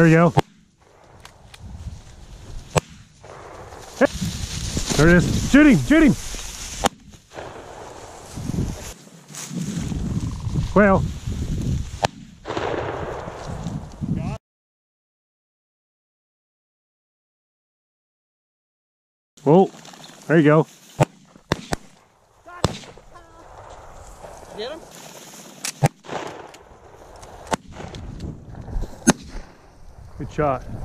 There you go. Hey. There it is. Shoot him! Shoot him! Well. Whoa. There you go. Get him? Good shot.